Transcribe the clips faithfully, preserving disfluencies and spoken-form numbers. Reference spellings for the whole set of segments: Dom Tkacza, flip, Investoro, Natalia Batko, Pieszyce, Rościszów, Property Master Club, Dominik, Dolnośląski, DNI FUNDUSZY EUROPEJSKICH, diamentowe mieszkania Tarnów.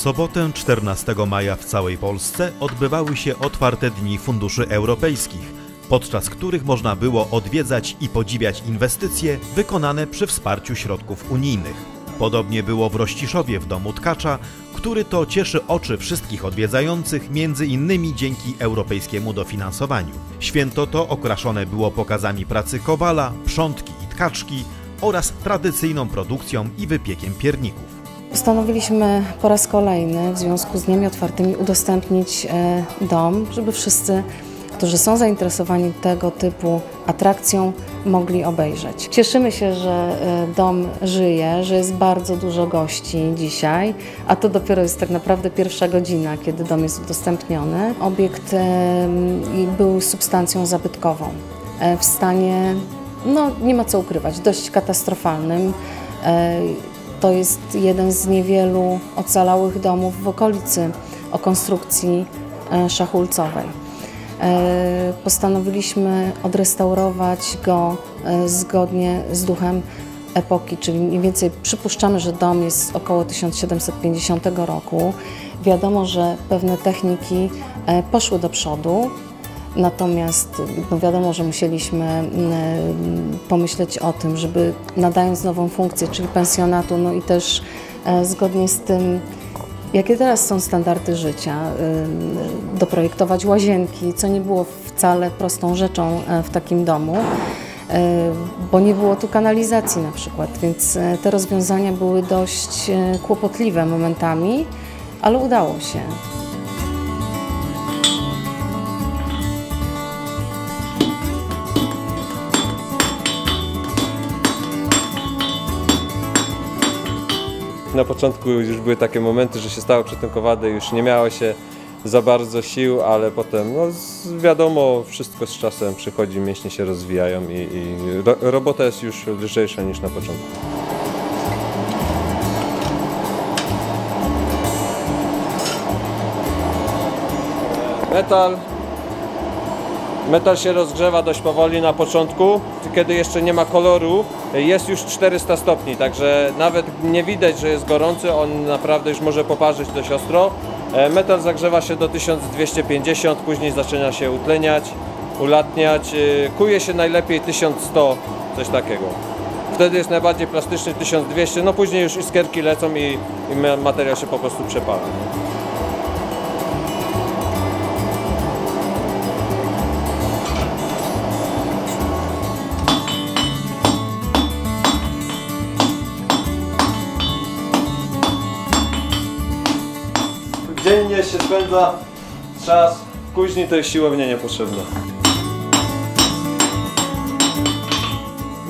sobotę czternastego maja w całej Polsce odbywały się otwarte dni funduszy europejskich, podczas których można było odwiedzać i podziwiać inwestycje wykonane przy wsparciu środków unijnych. Podobnie było w Rościszowie w Domu Tkacza, który to cieszy oczy wszystkich odwiedzających, między innymi dzięki europejskiemu dofinansowaniu. Święto to okraszone było pokazami pracy kowala, przątki i tkaczki oraz tradycyjną produkcją i wypiekiem pierników. Postanowiliśmy po raz kolejny w związku z Dniami Otwartymi udostępnić dom, żeby wszyscy, którzy są zainteresowani tego typu atrakcją, mogli obejrzeć. Cieszymy się, że dom żyje, że jest bardzo dużo gości dzisiaj, a to dopiero jest tak naprawdę pierwsza godzina, kiedy dom jest udostępniony. Obiekt był substancją zabytkową w stanie, no nie ma co ukrywać, dość katastrofalnym. To jest jeden z niewielu ocalałych domów w okolicy o konstrukcji szachulcowej. Postanowiliśmy odrestaurować go zgodnie z duchem epoki, czyli mniej więcej przypuszczamy, że dom jest około tysiąc siedemset pięćdziesiątego roku. Wiadomo, że pewne techniki poszły do przodu, natomiast no wiadomo, że musieliśmy pomyśleć o tym, żeby nadając nową funkcję, czyli pensjonatu, no i też zgodnie z tym, jakie teraz są standardy życia, doprojektować łazienki, co nie było wcale prostą rzeczą w takim domu, bo nie było tu kanalizacji na przykład, więc te rozwiązania były dość kłopotliwe momentami, ale udało się. Na początku już były takie momenty, że się stało przed tym kowadło, już nie miało się za bardzo sił, ale potem, no wiadomo, wszystko z czasem przychodzi, mięśnie się rozwijają i, i ro, robota jest już lżejsza niż na początku. Metal. Metal się rozgrzewa dość powoli na początku, kiedy jeszcze nie ma koloru, jest już czterysta stopni, także nawet nie widać, że jest gorący, on naprawdę już może poparzyć dość ostro. Metal zagrzewa się do tysiąc dwieście pięćdziesiąt, później zaczyna się utleniać, ulatniać, kuje się najlepiej tysiąc sto, coś takiego. Wtedy jest najbardziej plastyczny tysiąc dwieście, no później już iskierki lecą i, i materiał się po prostu przepala. Dziennie się spędza czas, później to jest siłownia niepotrzebna.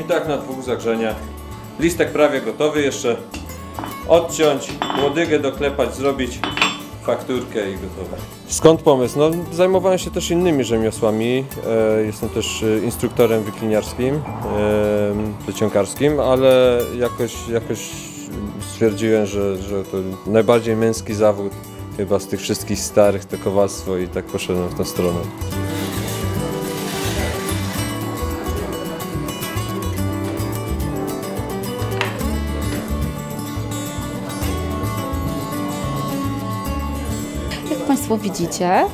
I tak na dwóch zagrzeniach. Listek prawie gotowy jeszcze. Odciąć, łodygę doklepać, zrobić fakturkę i gotowe. Skąd pomysł? No, zajmowałem się też innymi rzemiosłami. E, jestem też instruktorem wikliniarskim, e, wyciągarskim, ale jakoś, jakoś stwierdziłem, że, że to najbardziej męski zawód. Chyba z tych wszystkich starych to kowalstwo i tak poszedłem w tą stronę. Jak Państwo widzicie,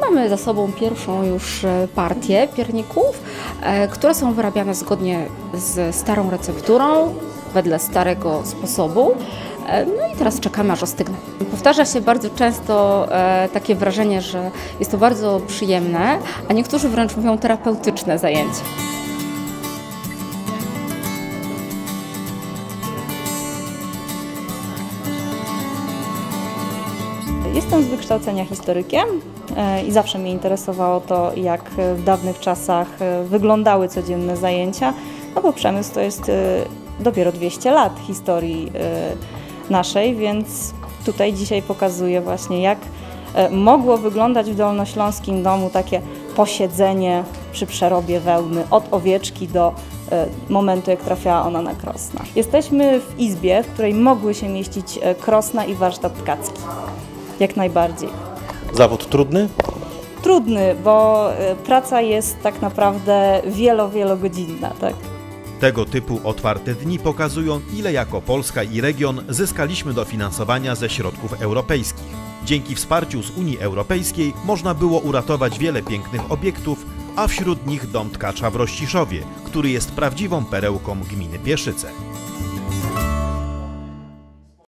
mamy za sobą pierwszą już partię pierników, które są wyrabiane zgodnie z starą recepturą, wedle starego sposobu. No i teraz czekamy, aż ostygną. Powtarza się bardzo często takie wrażenie, że jest to bardzo przyjemne, a niektórzy wręcz mówią terapeutyczne zajęcie. Jestem z wykształcenia historykiem i zawsze mnie interesowało to, jak w dawnych czasach wyglądały codzienne zajęcia, no bo przemysł to jest dopiero dwieście lat historii naszej, więc tutaj dzisiaj pokazuję właśnie, jak mogło wyglądać w dolnośląskim domu takie posiedzenie przy przerobie wełny od owieczki do momentu, jak trafiała ona na krosna. Jesteśmy w izbie, w której mogły się mieścić krosna i warsztat tkacki. Jak najbardziej. Zawód trudny? Trudny, bo praca jest tak naprawdę wielo, wielogodzinna, tak? Tego typu otwarte dni pokazują, ile jako Polska i region zyskaliśmy dofinansowania ze środków europejskich. Dzięki wsparciu z Unii Europejskiej można było uratować wiele pięknych obiektów, a wśród nich Dom Tkacza w Rościszowie, który jest prawdziwą perełką gminy Pieszyce.